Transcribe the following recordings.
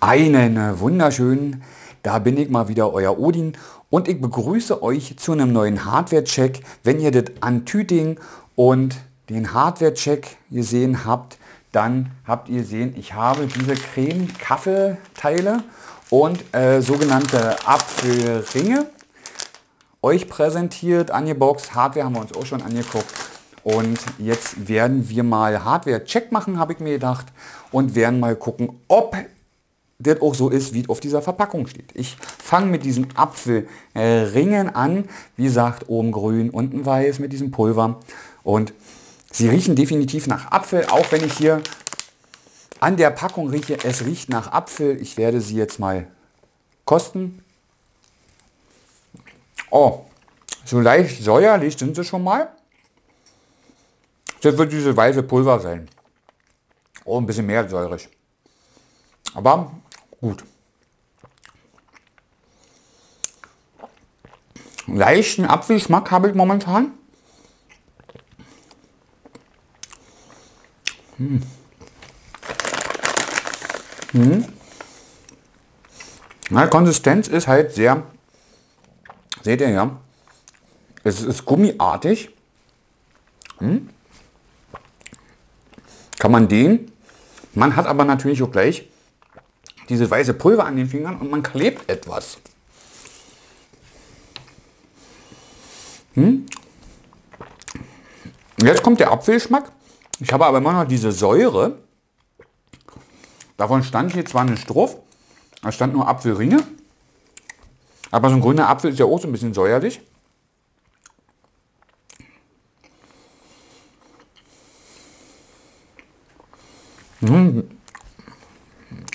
Einen wunderschönen, da bin ich mal wieder, euer Odin, und ich begrüße euch zu einem neuen Hardware-Check. Wenn ihr das Untüting und den Hardware-Check gesehen habt, dann habt ihr gesehen, ich habe diese Creme-Kaffeeteile und sogenannte Apfelringe euch präsentiert, angeboxt. Hardware haben wir uns auch schon angeguckt. Und jetzt werden wir mal Hardware-Check machen, habe ich mir gedacht, und werden mal gucken, ob das auch so ist, wie auf dieser Verpackung steht. Ich fange mit diesen Apfelringen an. Wie gesagt, oben grün, unten weiß mit diesem Pulver. Und sie riechen definitiv nach Apfel, auch wenn ich hier an der Packung rieche, es riecht nach Apfel. Ich werde sie jetzt mal kosten. Oh, so leicht säuerlich sind sie schon mal. Das wird dieses weiße Pulver sein. Oh, ein bisschen mehr säurig. Aber gut. Leichten Apfelschmack habe ich momentan. Na, Konsistenz ist halt sehr, seht ihr ja, es ist gummiartig. Kann man dehnen. Man hat aber natürlich auch gleich dieses weiße Pulver an den Fingern und man klebt etwas. Jetzt kommt der Apfelschmack. Ich habe aber immer noch diese Säure. Davon stand hier zwar nicht drauf, da stand nur Apfelringe. Aber so ein grüner Apfel ist ja auch so ein bisschen säuerlich.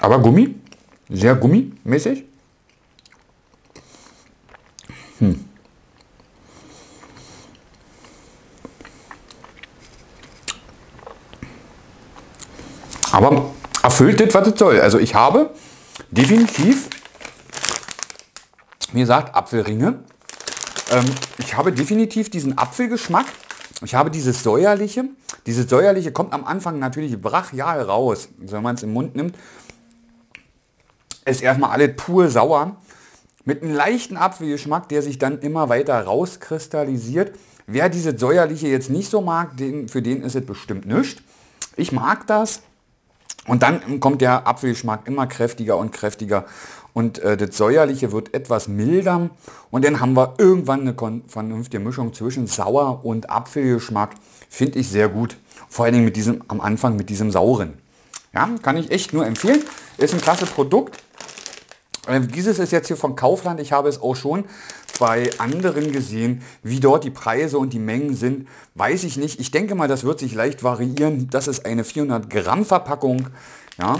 Aber Gummi, sehr gummimäßig. Aber erfüllt das, was es soll. Also ich habe definitiv, wie gesagt, Apfelringe. Ich habe definitiv diesen Apfelgeschmack. Ich habe dieses Säuerliche. Dieses Säuerliche kommt am Anfang natürlich brachial raus, wenn man es im Mund nimmt. Ist erstmal alles pur sauer. Mit einem leichten Apfelgeschmack, der sich dann immer weiter rauskristallisiert. Wer dieses Säuerliche jetzt nicht so mag, für den ist es bestimmt nichts. Ich mag das. Und dann kommt der Apfelgeschmack immer kräftiger und kräftiger. Und das Säuerliche wird etwas milder. Und dann haben wir irgendwann eine vernünftige Mischung zwischen Sauer und Apfelgeschmack. Finde ich sehr gut. Vor allen Dingen mit diesem, am Anfang mit diesem Sauren. Ja, kann ich echt nur empfehlen. Ist ein klasse Produkt. Dieses ist jetzt hier von Kaufland. Ich habe es auch schon bei anderen gesehen, wie dort die Preise und die Mengen sind, weiß ich nicht. Ich denke mal, das wird sich leicht variieren. Das ist eine 400 Gramm Verpackung. Ja.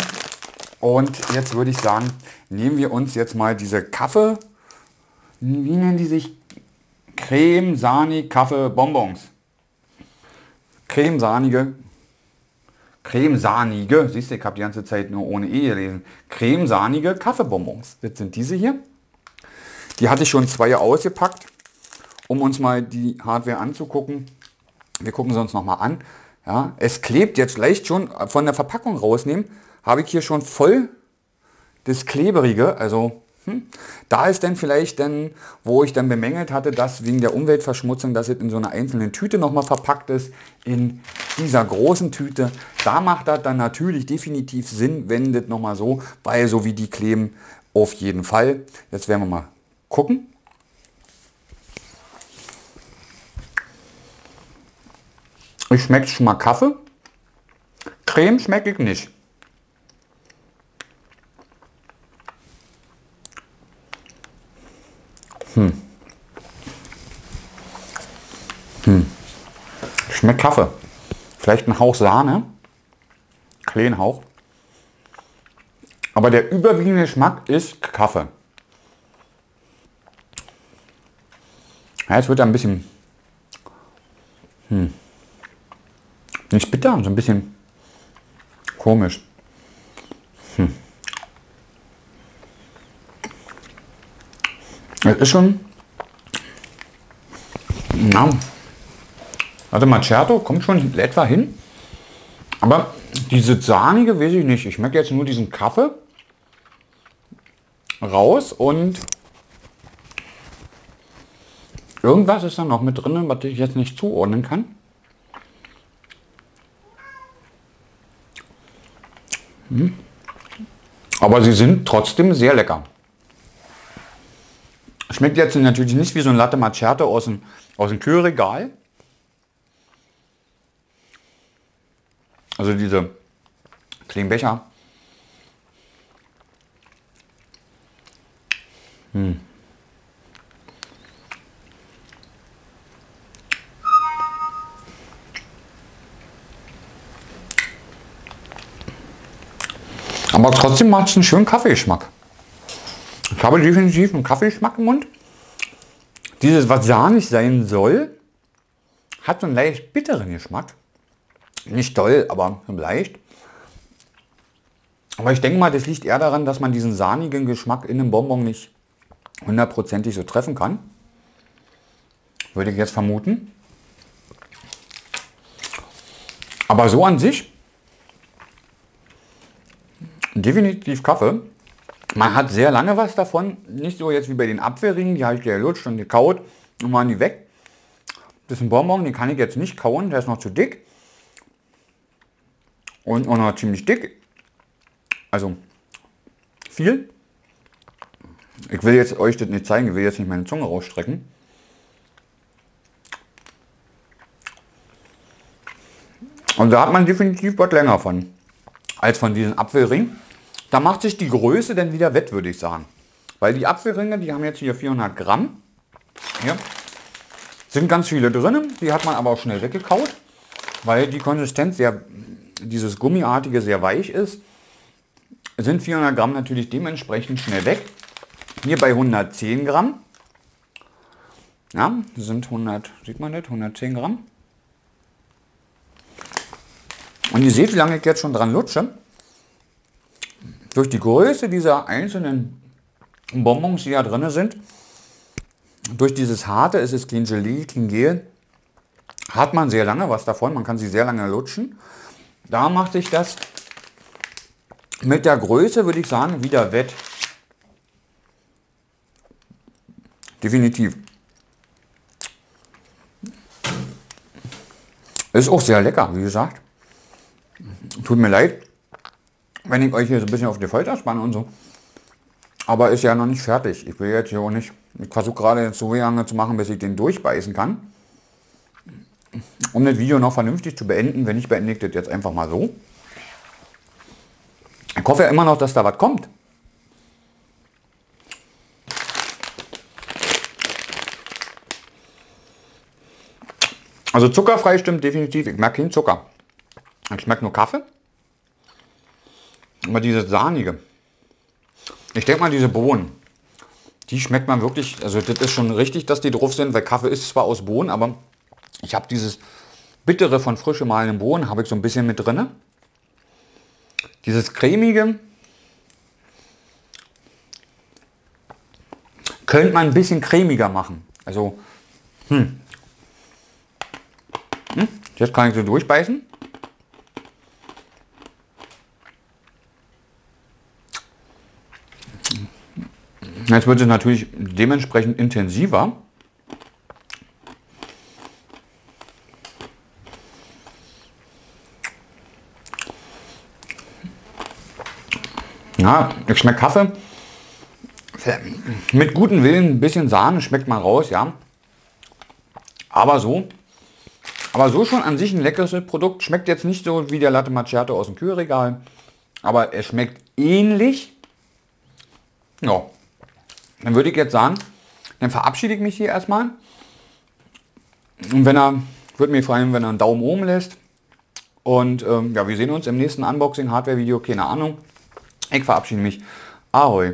Und jetzt würde ich sagen, nehmen wir uns jetzt mal diese Kaffee, wie nennen die sich? Creme, Sahne, Kaffee, Bonbons. Cremesahnige, siehst du, ich habe die ganze Zeit nur ohne E gelesen. Cremesahnige Kaffeebonbons. Das sind diese hier. Die hatte ich schon 2 ausgepackt, um uns mal die Hardware anzugucken. Wir gucken sie uns nochmal an. Ja, es klebt jetzt leicht schon, von der Verpackung rausnehmen, habe ich hier schon voll das Kleberige. Also da ist dann vielleicht, wo ich dann bemängelt hatte, dass wegen der Umweltverschmutzung, dass es in so einer einzelnen Tüte nochmal verpackt ist, in dieser großen Tüte. Da macht das dann natürlich definitiv Sinn, wenn das nochmal so, weil so wie die kleben, auf jeden Fall. Jetzt werden wir mal gucken. Ich schmecke schon mal Kaffee. Creme schmecke ich nicht. Schmeckt Kaffee. Vielleicht ein Hauch Sahne. Kleinen Hauch. Aber der überwiegende Geschmack ist Kaffee. Ja, jetzt wird er ein bisschen nicht bitter, so ein bisschen komisch. Das ist schon... Na. Also Macchiato kommt schon etwa hin. Aber diese sahnige weiß ich nicht. Ich merke jetzt nur diesen Kaffee raus und irgendwas ist da noch mit drin, was ich jetzt nicht zuordnen kann. Aber sie sind trotzdem sehr lecker. Schmeckt jetzt natürlich nicht wie so ein Latte Macchiato aus dem Kühlregal. Also diese kleinen Becher. Aber trotzdem macht es einen schönen Kaffeegeschmack. Ich habe definitiv einen Kaffeegeschmack im Mund. Dieses, was sahnig sein soll, hat so einen leicht bitteren Geschmack. Nicht toll, aber leicht. Aber ich denke mal, das liegt eher daran, dass man diesen sahnigen Geschmack in einem Bonbon nicht hundertprozentig so treffen kann. Würde ich jetzt vermuten. Aber so an sich, definitiv Kaffee. Man hat sehr lange was davon. Nicht so jetzt wie bei den Apfelringen, die habe ich gelutscht und gekaut und waren die weg. Das ist ein Bonbon, den kann ich jetzt nicht kauen, der ist noch zu dick. Und auch noch ziemlich dick. Also viel. Ich will jetzt euch das nicht zeigen, ich will jetzt nicht meine Zunge rausstrecken. Und da hat man definitiv was länger von, als von diesem Apfelring. Da macht sich die Größe dann wieder wett, würde ich sagen. Weil die Apfelringe, die haben jetzt hier 400 Gramm. Hier sind ganz viele drin, die hat man aber auch schnell weggekaut, weil die Konsistenz sehr... dieses Gummiartige sehr weich ist, sind 400 Gramm natürlich dementsprechend schnell weg. Hier bei 110 Gramm, ja, sind 100, sieht man das, 110 Gramm. Und ihr seht, wie lange ich jetzt schon dran lutsche. Durch die Größe dieser einzelnen Bonbons, die da drin sind, durch dieses Harte, es ist kein Gelee, kein Gel, hat man sehr lange was davon, man kann sie sehr lange lutschen. Da macht sich das mit der Größe, würde ich sagen, wieder wett. Definitiv. Ist auch sehr lecker, wie gesagt. Tut mir leid, wenn ich euch hier so ein bisschen auf die Folter spanne und so. Aber ist ja noch nicht fertig. Ich will jetzt hier auch nicht... Ich versuche gerade jetzt so lange zu machen, bis ich den durchbeißen kann. Um das Video noch vernünftig zu beenden, wenn nicht, beende ich das jetzt einfach mal so. Ich hoffe ja immer noch, dass da was kommt. Also zuckerfrei stimmt definitiv. Ich merke keinen Zucker. Ich schmecke nur Kaffee. Aber dieses Sahnige. Ich denke mal, diese Bohnen. Die schmeckt man wirklich, also das ist schon richtig, dass die drauf sind, weil Kaffee ist zwar aus Bohnen, aber... Ich habe dieses Bittere von frisch gemahlenem Bohnen, habe ich so ein bisschen mit drin. Dieses Cremige könnte man ein bisschen cremiger machen. Also, jetzt kann ich so durchbeißen. Jetzt wird es natürlich dementsprechend intensiver. Ja, ich schmecke Kaffee. Mit gutem Willen ein bisschen Sahne schmeckt man raus, ja. Aber so schon an sich ein leckeres Produkt. Schmeckt jetzt nicht so wie der Latte Macchiato aus dem Kühlregal. Aber es schmeckt ähnlich. Ja, dann würde ich jetzt sagen, dann verabschiede ich mich hier erstmal. Und würde mich freuen, wenn er einen Daumen oben lässt. Und ja, wir sehen uns im nächsten Unboxing-Hardware-Video, keine Ahnung. Ich verabschiede mich. Ahoi,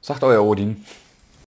sagt euer Odin.